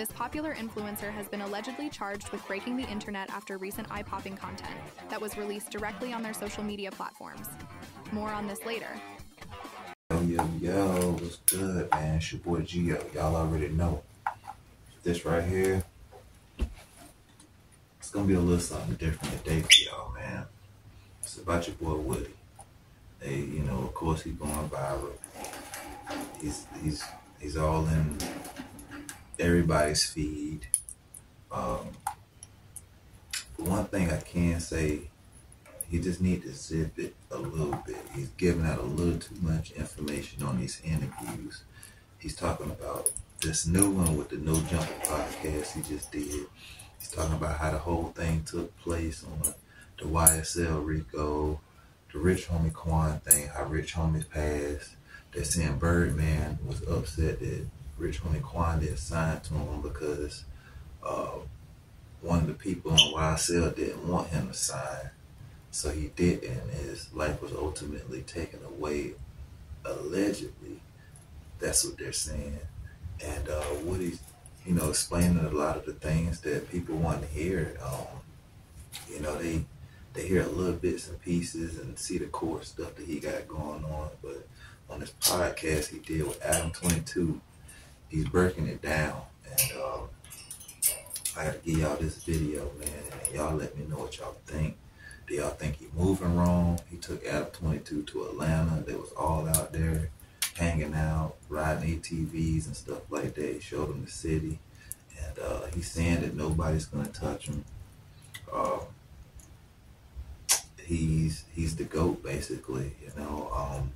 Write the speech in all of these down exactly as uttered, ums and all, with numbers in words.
This popular influencer has been allegedly charged with breaking the internet after recent eye-popping content that was released directly on their social media platforms. More on this later. Yo, yo, yo, what's good, man? It's your boy Gio. Y'all already know. This right here, it's gonna be a little something different today for y'all, man. It's about your boy Woody. They, you know, of course he's going viral. He's he's he's all in everybody's feed. Um, but one thing I can say, he just need to zip it a little bit. He's giving out a little too much information on these interviews. He's talking about this new one with the No Jumping podcast he just did. He's talking about how the whole thing took place on the Y S L Rico, the Rich Homie Quan thing, how Rich Homie passed, that Sam Birdman was upset that Rich Homie Quan didn't sign to him because uh, one of the people on Y S L didn't want him to sign. So he did, and his life was ultimately taken away, allegedly. That's what they're saying. And uh, Woody's, you know, explaining a lot of the things that people want to hear. Um, you know, they they hear a little bits and pieces and see the core stuff that he got going on. But on this podcast he did with Adam twenty-two, he's breaking it down. And um, I got to give y'all this video, man. And y'all let me know what y'all think. Do y'all think he moving wrong? He took Adam twenty-two to Atlanta. They was all out there hanging out, riding A T Vs and stuff like that. He showed him the city. And uh, he's saying that nobody's going to touch him. Um, he's he's the GOAT, basically, you know. Um,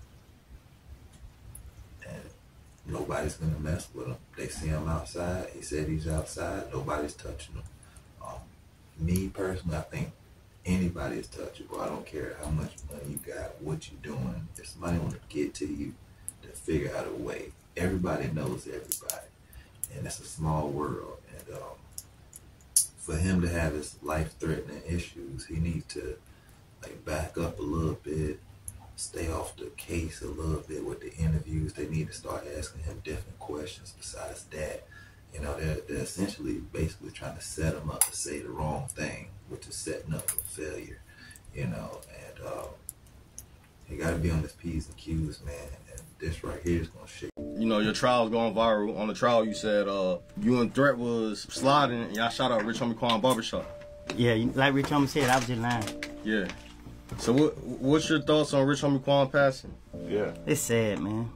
and nobody's going to mess with him. They see him outside. He said he's outside. Nobody's touching him. Um, me, personally, I think anybody is touchable. I don't care how much money you got, what you doing. If somebody want to get to you, to figure out a way. Everybody knows everybody, and it's a small world. And um, for him to have his life-threatening issues, he needs to like back up a little bit, stay off the case a little bit with the interviews. They need to start asking him different questions besides that. You know, they're, they're essentially basically trying to set him up to say the wrong thing, which is setting up for failure, you know. And um, he got to be on his P's and Q's, man. And this right here is going to shake. You know, your trial's going viral. On the trial, you said uh, you and Threat was sliding, and y'all shot out Rich Homie Quan Barbershop. Yeah, like Rich Homie said, I was in line. Yeah. So what, what's your thoughts on Rich Homie Quan passing? Yeah. It's sad, man.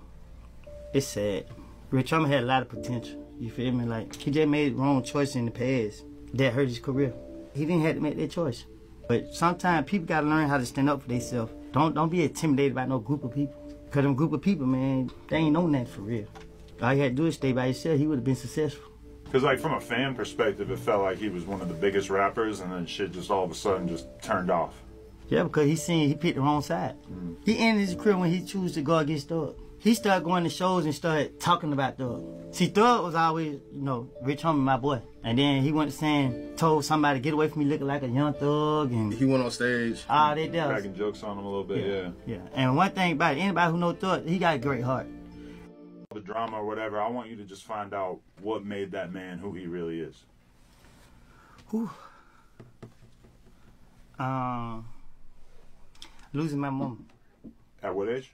It's sad. Rich Homie had a lot of potential. You feel me? Like, he just made wrong choices in the past that hurt his career. He didn't have to make that choice. But sometimes people got to learn how to stand up for themselves. Don't don't be intimidated by no group of people. Because them group of people, man, they ain't know nothing for real. All he had to do is stay by himself. He would have been successful. Because, like, from a fan perspective, it felt like he was one of the biggest rappers, and then shit just all of a sudden just turned off. Yeah, because he seen he picked the wrong side. Mm-hmm. He ended his career when he chose to go against Thug. He started going to shows and started talking about Thug. See, Thug was always, you know, Rich Homie, my boy. And then he went saying, told somebody, get away from me looking like a young thug. And he went on stage. Ah, they did. Cracking jokes on him a little bit, yeah. Yeah. yeah. And one thing about it, anybody who knows Thug, he got a great heart. The drama or whatever, I want you to just find out what made that man who he really is. Whew. Um, losing my mom. At what age?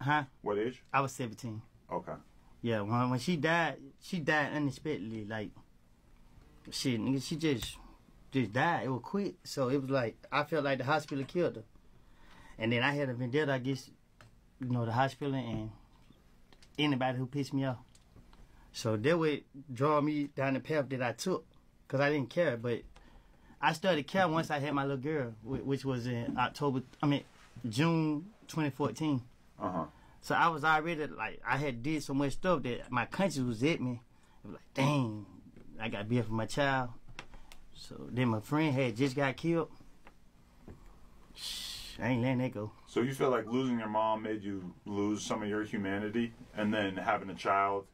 Huh? What age? I was seventeen. Okay. Yeah, when, when she died, she died unexpectedly. Like, shit, nigga, she just, just died. It was quick. So it was like, I felt like the hospital killed her. And then I had a vendetta, I guess, you know, the hospital and anybody who pissed me off. So that would draw me down the path that I took, because I didn't care. But I started caring once I had my little girl, which was in October, I mean, June twenty fourteen. Uh-huh. So I was already, like, I had did so much stuff that my conscience was at me. It was like, dang, I got to be here for my child. So then my friend had just got killed. I ain't letting that go. So you feel like losing your mom made you lose some of your humanity, and then having a child?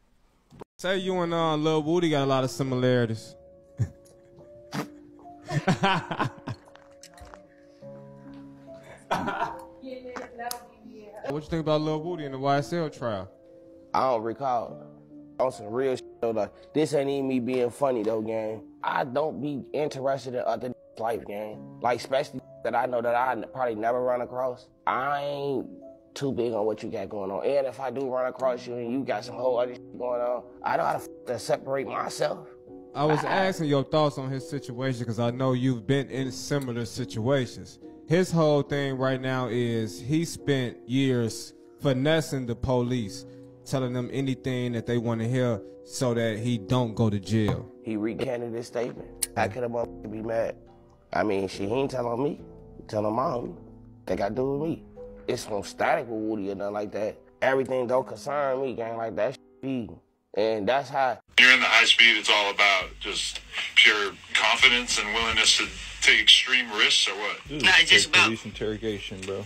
Say you and uh, Lil Woody got a lot of similarities. What you think about Lil Woody in the Y S L trial? I don't recall. on some real shit, though. Like, this ain't even me being funny, though, gang. I don't be interested in other life, gang. Like, especially that I know that I probably never run across. I ain't too big on what you got going on. And if I do run across you and you got some whole other shit going on, I know how to f***ing separate myself. I was asking your thoughts on his situation because I know you've been in similar situations. His whole thing right now is he spent years finessing the police, telling them anything that they want to hear so that he don't go to jail. He recanted his statement. How could a motherfucker be mad? I mean, she he ain't telling me. He telling my homie. They got to do with me. It's no static with Woody or nothing like that. Everything don't concern me, gang. Like, that shit be. And that's how. Here in the high speed, it's all about just pure confidence and willingness to take extreme risks or what? This no, it's just about police interrogation, bro.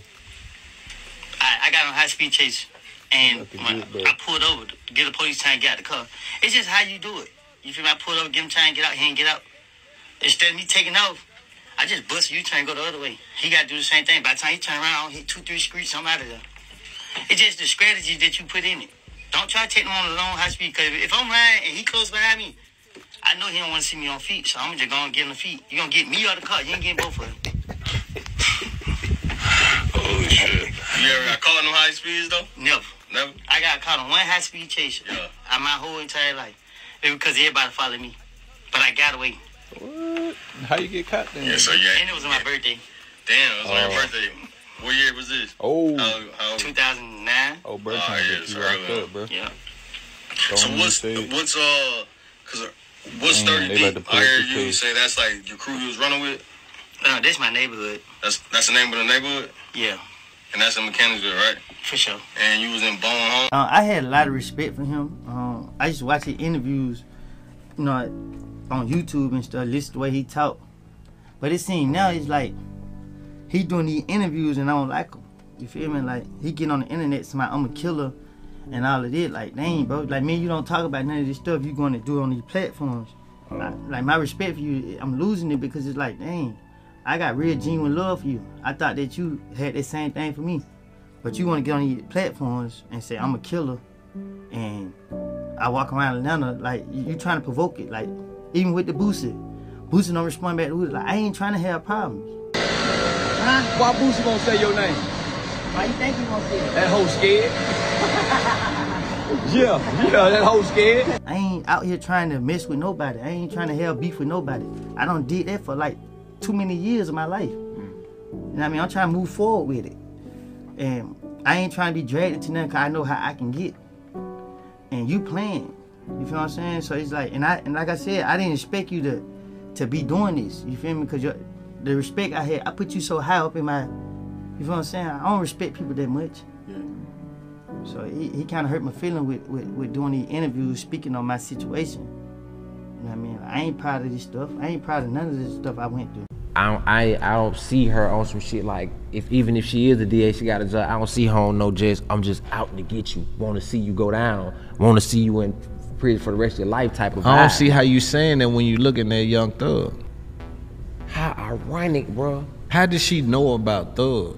I, I got on high speed chase and my, it, I pulled over to get a police time, get out of the car. It's just how you do it. You feel me? I pulled over, give him time, get out, he ain't get out. Instead of me taking off, I just bust you trying to go the other way. He got to do the same thing. By the time he turn around, I don't hit two, three streets, I'm out of there. It's just the strategy that you put in it. Don't try to take them on a long high speed, because if I'm riding and he close behind me, I know he don't want to see me on feet, so I'm just going to get him the feet. You're going to get me out of the car. You ain't getting both of them. Holy shit. You ever got caught on them high speeds, though? Never. Never? I got caught on one high speed chase. Yeah. I, my whole entire life. It was because everybody followed me. But I got away. What? How you get caught then? Yeah, so yeah. And it was on my birthday. Damn, it was oh. on your birthday. What year was this? Oh, uh, two thousand nine. Oh, bro, oh, yeah, it's early up, bro. Yeah. Don't so what's what's uh, cause what's thirty deep? I heard you say that's like your crew you was running with. No, that's my neighborhood. That's that's the name of the neighborhood. Yeah. And that's in Mechanicsville, right? For sure. And you was in Bone Home. Uh, I had a lot of respect for him. Um, I used to watch his interviews, you know, on YouTube and stuff. Listen the way he talked. But it seemed now it's like. He doing these interviews and I don't like him. You feel me? Like, he get on the internet, somebody, I'm a killer, and all of this. Like, dang, bro. Like, man, you don't talk about none of this stuff you going to do on these platforms. Oh. Like, like, my respect for you, I'm losing it because it's like, dang, I got real genuine love for you. I thought that you had the same thing for me. But you want to get on these platforms and say, I'm a killer, and I walk around Atlanta, like, you, you trying to provoke it. Like, even with the Boosie. Boosie don't respond back to Woody. Like, I ain't trying to have problems. Huh? Why Boosie gonna say your name? Why you think he gonna say it? That hoe scared. yeah, yeah, that hoe scared. I ain't out here trying to mess with nobody. I ain't trying to have beef with nobody. I done did that for like too many years of my life. You know what I mean? I'm trying to move forward with it. And I ain't trying to be dragged into nothing because I know how I can get. And you playing. You feel what I'm saying? So it's like, and I and like I said, I didn't expect you to to be doing this. You feel me? Because you're the respect I had, I put you so high up in my, you feel what I'm saying? I don't respect people that much. Yeah. So he, he kind of hurt my feeling with, with, with doing these interviews, speaking on my situation. You know what I mean? I ain't proud of this stuff. I ain't proud of none of this stuff I went through. I don't, I, I don't see her on some shit like, if even if she is a D A, she got a job. I don't see her on no judge. I'm just out to get you. Want to see you go down. Want to see you in prison for the rest of your life type of vibe. I don't see how you saying that when you looking at Young Thug. How ironic, bro. How did she know about Thug?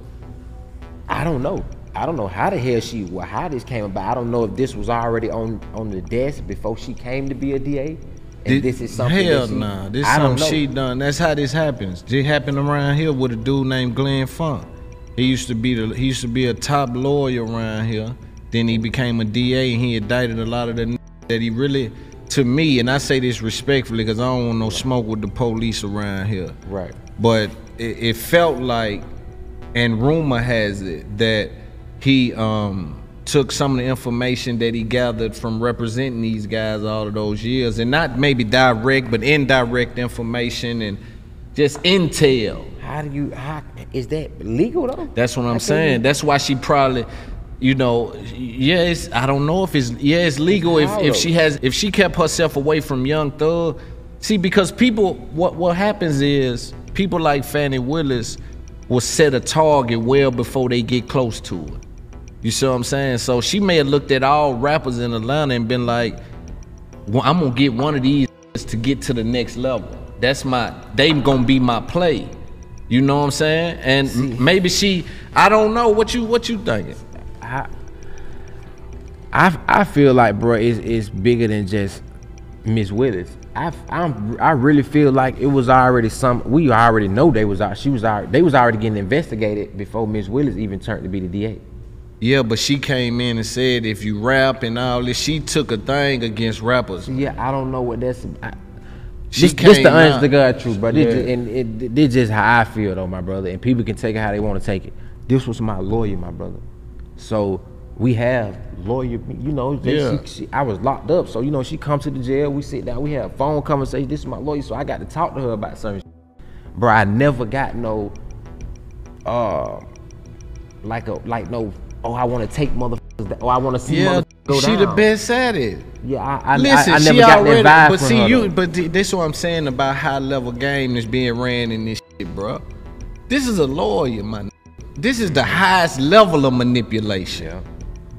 I don't know. I don't know how the hell she, well, how this came about. I don't know if this was already on, on the desk before she came to be a D A. And did, this is something hell that she, nah. This I something she done. That's how this happens. It happened around here with a dude named Glenn Funk. He used to be the, he used to be a top lawyer around here. Then he became a D A and he indicted a lot of the n that he really. To me, and I say this respectfully because I don't want no smoke with the police around here. Right. But it, it felt like, and rumor has it, that he um, took some of the information that he gathered from representing these guys all of those years, and not maybe direct, but indirect information and just intel. How do you, how, is that legal though? That's what I'm I saying. That's why she probably, you know, yes, I don't know if it's, yeah, it's legal if, if she has, if she kept herself away from Young Thug. See, because people, what, what happens is people like Fannie Willis will set a target well before they get close to it. You see what I'm saying? So she may have looked at all rappers in Atlanta and been like, well, I'm gonna get one of these to get to the next level. That's my, they gonna be my play. You know what I'm saying? And see, maybe she, I don't know, what you, what you thinking? I, I I feel like, bro, it's it's bigger than just Miss Willis. I I'm, I really feel like it was already some. We already know they was out. She was already. They was already getting investigated before Miss Willis even turned to be the D A. Yeah, but she came in and said if you rap and all this, she took a thing against rappers. Yeah, I don't know what that's. I, she this, came this the honest to God truth, bro. This, yeah. just, and it, this just how I feel though, my brother. And people can take it how they want to take it. This was my lawyer, my brother. So we have lawyer, you know. They, yeah. she, she, I was locked up, so you know she comes to the jail. We sit down. We have phone conversation. This is my lawyer, so I got to talk to her about certain. Shit. Bro, I never got no, uh, like a like no. Oh, I want to take motherfuckers. Oh, I want to see yeah, motherfuckers go she down. She the best at it. Yeah, I, I, Listen, I, I never she got already, that vibe but from see, her, you, but th this is what I'm saying about high-level game that's being ran in this shit, bro. This is a lawyer, man. This is the highest level of manipulation. Yeah.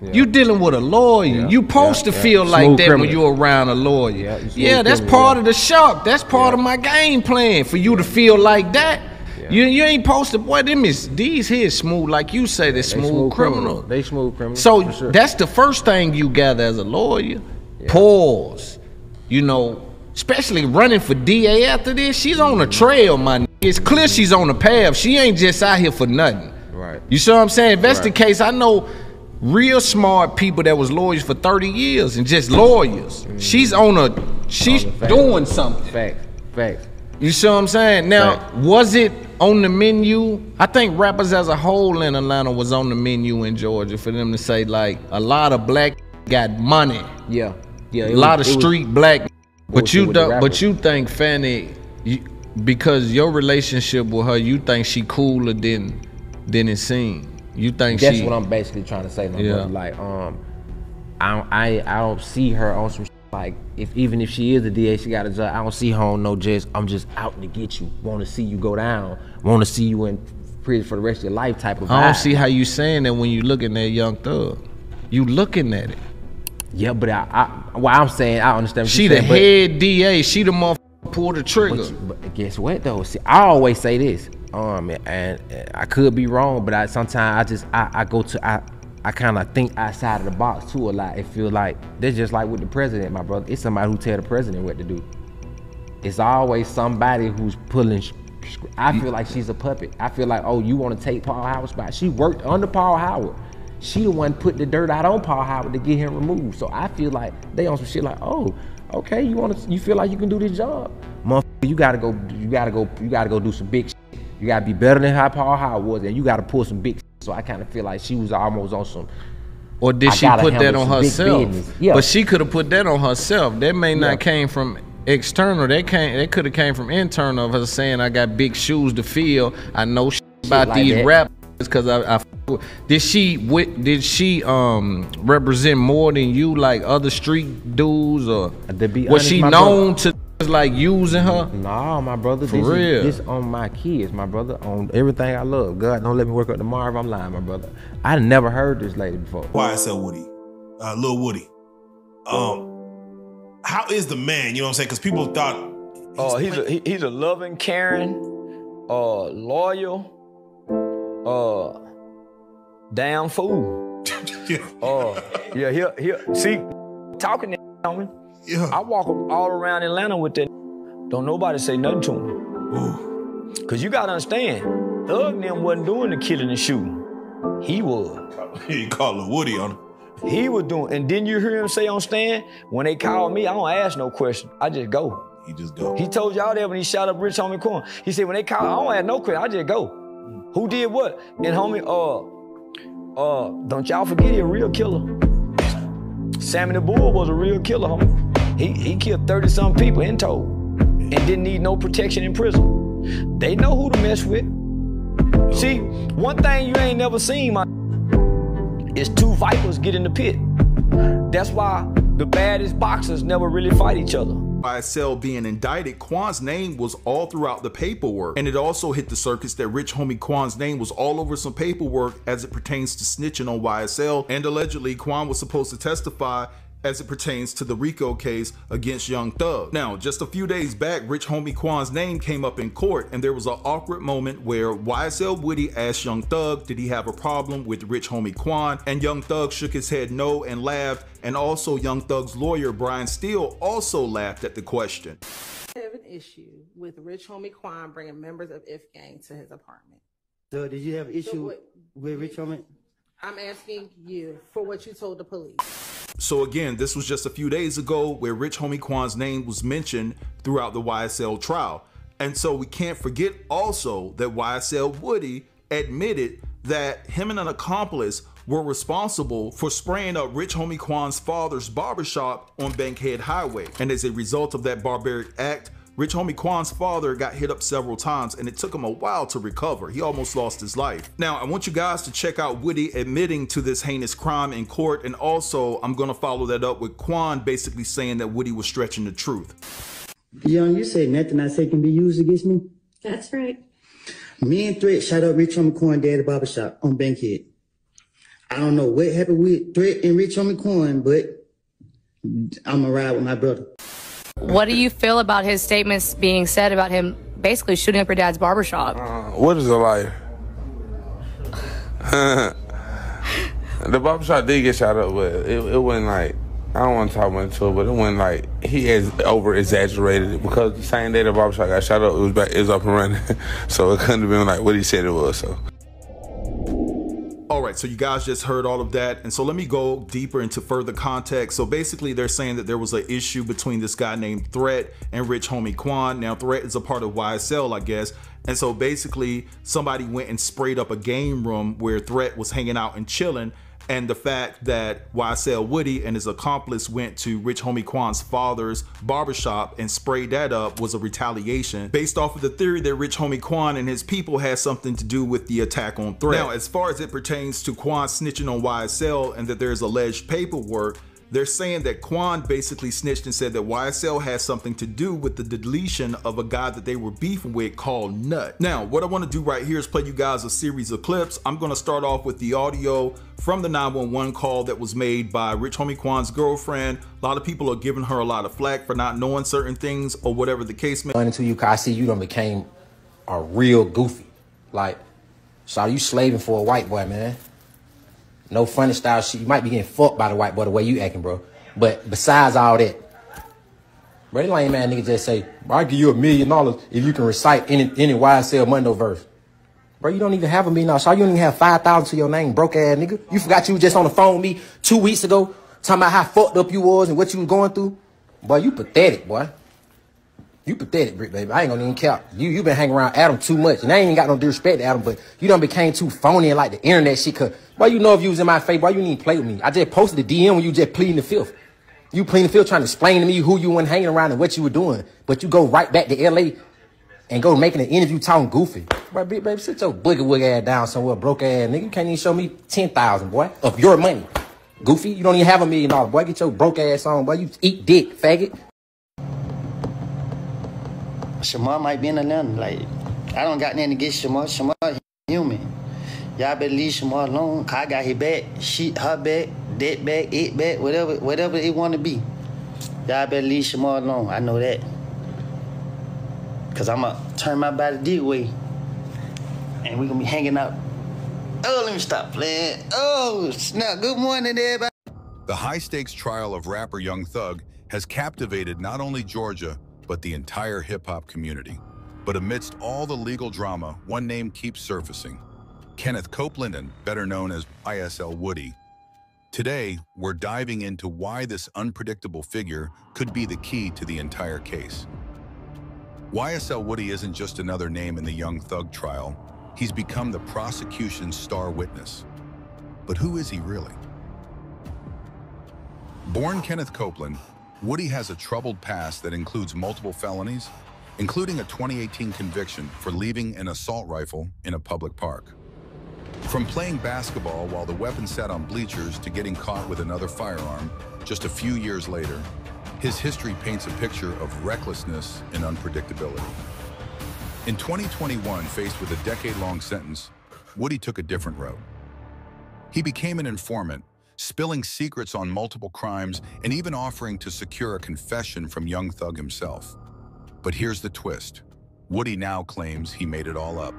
Yeah. You dealing with a lawyer. Yeah. You supposed yeah. to feel yeah. like smooth that criminal. When you're around a lawyer. Yeah, yeah that's criminal. Part of the shock. That's part yeah. of my game plan for you yeah. to feel like that. You you ain't posted, boy. Them is these here smooth, like you say. They smooth, smooth criminal. criminal. They smooth criminal. So sure. that's the first thing you gather as a lawyer. Yeah. Pause. You know, especially running for D A after this, she's on a trail, my. N it's clear she's on a path. She ain't just out here for nothing. Right. You see what I'm saying? If that's right. the case, I know real smart people that was lawyers for thirty years and just lawyers. Mm. She's on a. She's on doing something. Fact. Fact. You see what I'm saying? Now, fact. Was it? On the menu, I think rappers as a whole in Atlanta was on the menu in Georgia for them to say like a lot of black got money. Yeah, yeah. A lot was, of street was, black, but you don't. But you think Fannie, you, because your relationship with her, you think she cooler than than it seemed. You think that's she, what I'm basically trying to say. My yeah. brother. Like um, I I I don't see her on some. Like, if even if she is a D A, she got a job. I don't see her on no judge. I'm just out to get you. Want to see you go down. Want to see you in prison for the rest of your life type of vibe. I don't see how you saying that when you looking at Young Thug. You looking at it. Yeah, but I, I well, I'm saying, I understand what she the saying, head but, D A. She the motherfucker pull the trigger. But, but guess what, though? See, I always say this. Um, and, and I could be wrong, but I sometimes I just, I, I go to, I. I kind of think outside of the box too a lot. It feel like that's just like with the president, my brother. It's somebody who tell the president what to do. It's always somebody who's pulling. I feel like she's a puppet. I feel like, oh, you want to take Paul Howard's spot? She worked under Paul Howard. She the one put the dirt out on Paul Howard to get him removed. So I feel like they on some shit like, oh, okay, you want to, you feel like you can do this job, motherfucker? You gotta go, you gotta go, you gotta go do some big. Shit. You gotta be better than how Paul Howard was, and you gotta pull some big. Shit. So I kind of feel like she was almost on some. Or did she put that on herself? Yeah. But she could have put that on herself. That may not yeah. came from external. That came. That could have came from internal of her saying, "I got big shoes to fill. I know shit about like these that. rappers because I." I did she? Did she um represent more than you, like other street dudes, or honest, was she known brother, to like using her? Nah, my brother. For this real, is, this on my kids, my brother. On everything I love. God, don't let me work up tomorrow if I'm lying, my brother. I never heard this lady before. Y S L Woody, uh, Lil Woody. Um, how is the man? You know what I'm saying? Because people thought. Oh, he's, uh, he's a he's a loving, caring, uh, loyal, uh. Damn fool. yeah. Uh, yeah, here, here. See, talking to him. Yeah. I walk all around Atlanta with that. Don't nobody say nothing to him. Ooh. Cause you gotta understand, Thug and them wasn't doing the killing and shooting. He was. He called a Woody on him. He was doing, and didn't you hear him say on stand? When they called me, I don't ask no question. I just go. He just go. He told y'all that when he shot up Rich Homie Quan. He said when they called, I don't ask no question. I just go. Mm. Who did what? And homie, uh. Uh, don't y'all forget he a real killer. Sammy the Bull was a real killer, homie. He, he killed thirty some people in total and didn't need no protection in prison. They know who to mess with. See, one thing you ain't never seen, my is two vipers get in the pit. That's why the baddest boxers never really fight each other. Y S L being indicted, Quan's name was all throughout the paperwork, and it also hit the circuits that Rich Homie Quan's name was all over some paperwork as it pertains to snitching on Y S L, and allegedly Quan was supposed to testify as it pertains to the RICO case against Young Thug. Now, just a few days back, Rich Homie Quan's name came up in court, and there was an awkward moment where Y S L Woody asked Young Thug, did he have a problem with Rich Homie Quan? And Young Thug shook his head no and laughed, and also Young Thug's lawyer, Brian Steele, also laughed at the question. I have an issue with Rich Homie Quan bringing members of I F Gang to his apartment. So did you have an issue so what, with Rich Homie? I'm asking you for what you told the police. So again, this was just a few days ago where Rich Homie Quan's name was mentioned throughout the Y S L trial. And so we can't forget also that Y S L Woody admitted that him and an accomplice were responsible for spraying up Rich Homie Quan's father's barbershop on Bankhead Highway. And as a result of that barbaric act, Rich Homie Quan's father got hit up several times, and it took him a while to recover. He almost lost his life. Now, I want you guys to check out Woody admitting to this heinous crime in court, and also I'm gonna follow that up with Quan basically saying that Woody was stretching the truth. Young, you say nothing I say can be used against me? That's right. Me and Threat shot up Rich Homie Quan dad at the barbershop on Bankhead. I don't know what happened with Threat and Rich Homie Quan, but I'm gonna ride with my brother. What do you feel about his statements being said about him basically shooting up your dad's barbershop? Uh, what is a life? The barbershop did get shot up, but it, it wasn't like, I don't want to talk much to it, but it wasn't like, he has over-exaggerated it, because the same day the barbershop got shot up, it was, back, it was up and running. So it couldn't have been like what he said it was, so. All right, so you guys just heard all of that. And so let me go deeper into further context. So basically they're saying that there was an issue between this guy named Threat and Rich Homie Quan. Now Threat is a part of Y S L, I guess. And so basically somebody went and sprayed up a game room where Threat was hanging out and chilling. And the fact that Y S L Woody and his accomplice went to Rich Homie Quan's father's barbershop and sprayed that up was a retaliation based off of the theory that Rich Homie Quan and his people had something to do with the attack on Threat. Now, as far as it pertains to Quan snitching on Y S L and that there's alleged paperwork, they're saying that Quan basically snitched and said that Y S L has something to do with the deletion of a guy that they were beefing with called Nut. Now, what I want to do right here is play you guys a series of clips. I'm going to start off with the audio from the nine one one call that was made by Rich Homie Quan's girlfriend. A lot of people are giving her a lot of flack for not knowing certain things or whatever the case may be. Until you, I see you done became a real goofy. Like, so are you slaving for a white boy, man? No funny style shit. You might be getting fucked by the white boy the way you acting, bro. But besides all that, bro, that lame man nigga just say, I'll give you a million dollars if you can recite any any Y S L Mondo verse. Bro, you don't even have a million dollars. So you don't even have five thousand to your name, broke ass nigga. You forgot you was just on the phone with me two weeks ago, talking about how fucked up you was and what you was going through. Boy, you pathetic, boy. You pathetic, Britt, baby. I ain't gonna even count. You you been hanging around Adam too much. And I ain't even got no disrespect to Adam, but you done became too phony and like the internet shit. Cause, boy, you know if you was in my face, boy, you didn't even play with me. I just posted the D M when you just pleading the fifth. You pleading the fifth trying to explain to me who you weren't hanging around and what you were doing. But you go right back to L A and go making an interview talking goofy. Boy, Britt, baby, sit your boogie wig ass down somewhere, broke ass nigga. You can't even show me ten thousand, boy, of your money. Goofy, you don't even have a million dollars, boy. Get your broke ass on, boy. You eat dick, faggot. Shamar might be in Atlanta. Like, I don't got nothing against Shamar. Shamar human. Y'all better leave Shamar alone. I got his back, she, her back, that back, it back, whatever, whatever it want to be. Y'all better leave Shamar alone. I know that. Cause I'ma turn my body this way, and we gonna be hanging out. Oh, let me stop playing. Oh, snap. Good morning, everybody. The high-stakes trial of rapper Young Thug has captivated not only Georgia, but the entire hip-hop community. But amidst all the legal drama, one name keeps surfacing, Kenneth Copeland, and better known as Y S L Woody. Today, we're diving into why this unpredictable figure could be the key to the entire case. Y S L Woody isn't just another name in the Young Thug trial. He's become the prosecution's star witness. But who is he really? Born Kenneth Copeland, Woody has a troubled past that includes multiple felonies, including a twenty eighteen conviction for leaving an assault rifle in a public park. From playing basketball while the weapon sat on bleachers to getting caught with another firearm just a few years later, his history paints a picture of recklessness and unpredictability. In twenty twenty-one, faced with a decade-long sentence, Woody took a different road. He became an informant, spilling secrets on multiple crimes, and even offering to secure a confession from Young Thug himself. But here's the twist. Woody now claims he made it all up.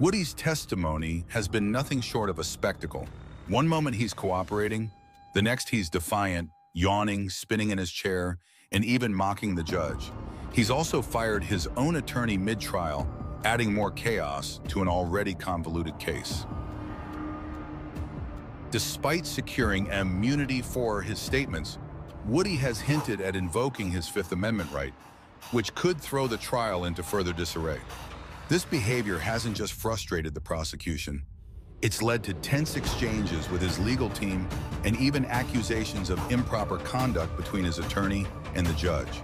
Woody's testimony has been nothing short of a spectacle. One moment he's cooperating, the next he's defiant, yawning, spinning in his chair, and even mocking the judge. He's also fired his own attorney mid-trial, adding more chaos to an already convoluted case. Despite securing immunity for his statements, Woody has hinted at invoking his Fifth Amendment right, which could throw the trial into further disarray. This behavior hasn't just frustrated the prosecution. It's led to tense exchanges with his legal team and even accusations of improper conduct between his attorney and the judge.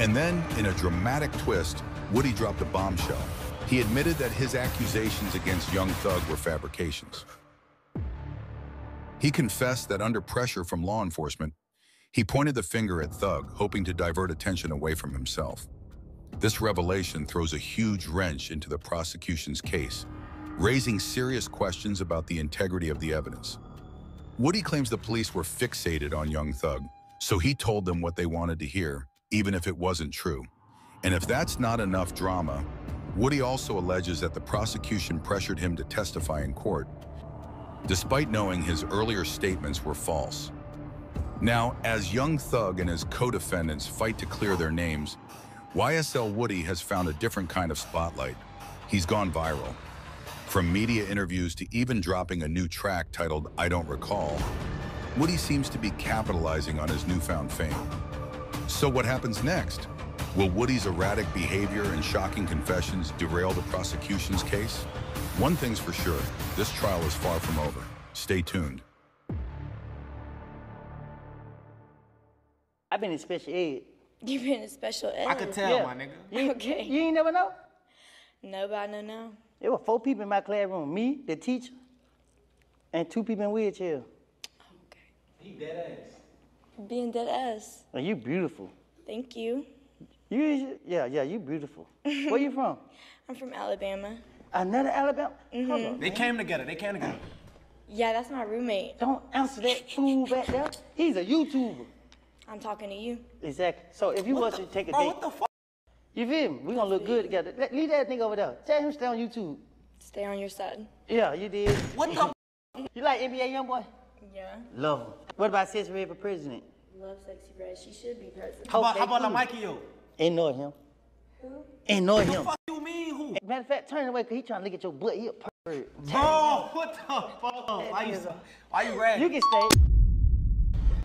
And then, in a dramatic twist, Woody dropped a bombshell. He admitted that his accusations against Young Thug were fabrications. He confessed that under pressure from law enforcement, he pointed the finger at Thug, hoping to divert attention away from himself. This revelation throws a huge wrench into the prosecution's case, raising serious questions about the integrity of the evidence. Woody claims the police were fixated on Young Thug, so he told them what they wanted to hear, even if it wasn't true. And if that's not enough drama, Woody also alleges that the prosecution pressured him to testify in court, despite knowing his earlier statements were false. Now, as Young Thug and his co-defendants fight to clear their names, Y S L Woody has found a different kind of spotlight. He's gone viral. From media interviews to even dropping a new track titled "I Don't Recall," Woody seems to be capitalizing on his newfound fame. So what happens next? Will Woody's erratic behavior and shocking confessions derail the prosecution's case? One thing's for sure, this trial is far from over. Stay tuned. I've been in special ed. You've been in special ed? I could tell, yeah. My nigga. You, okay. You ain't never know? No, but I know now. There were four people in my classroom, me, the teacher, and two people in wheelchair. Okay. He dead ass. Being dead ass. Oh, you beautiful. Thank you. You, yeah, yeah, you beautiful. Where you from? I'm from Alabama. Another Alabama? Mm-hmm. Hold on, they man. came together, they came together. Yeah, that's my roommate. Don't answer that fool back there. He's a YouTuber. I'm talking to you. Exactly. So if you want to take a bro, date. What the fuck? You feel me? We're gonna look good together. Let, leave that nigga over there. Tell him to stay on YouTube. Stay on your side. Yeah, you did. What the You like N B A Young Boy? Yeah. Love him. What about Sexy Red for president? Love Sexy Red. She should be president. How about, how about La Mikeo? Ain't know him. Who? Ain't know him. What the fuck you mean who? Matter of fact, turn away because he trying to look at your butt. He a pervert. Bro, what the fuck? Why you, why you ragging? You can stay.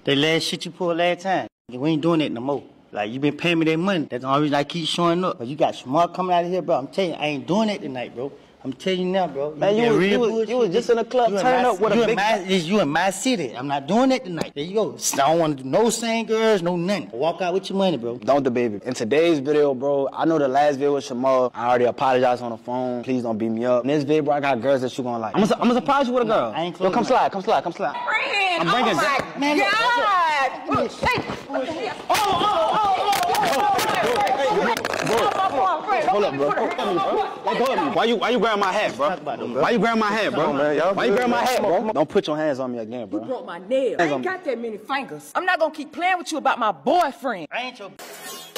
The last shit you pulled last time. We ain't doing it no more. Like, you been paying me that money. That's the only reason I keep showing up. But you got Shamar coming out of here, bro. I'm telling you, I ain't doing it tonight, bro. I'm telling you now, bro. Man, you, you, was, you, was, you was just in a club turning up with a big... My, you in my city. I'm not doing it tonight. There you go. I don't want to do no same girls, no nothing. Walk out with your money, bro. Don't the baby. In today's video, bro, I know the last video was Shamar. I already apologized on the phone. Please don't beat me up. In this video, bro, I got girls that you gonna like. I'm gonna, I'm gonna surprise you with a girl. I ain't close. Yo, come slide, come slide, come slide. Friend, I'm bringing oh my man, God! God. Hey. Oh, oh, oh, oh, oh, oh, oh. Hold up, bro. Why you why you grabbing my hat, bro? Why you grabbing my hat, bro? Why you grabbing my hat, bro? Don't put your hands on me again, bro. You broke my nail. I ain't got that many fingers. I'm not gonna keep playing with you about my boyfriend. I ain't your...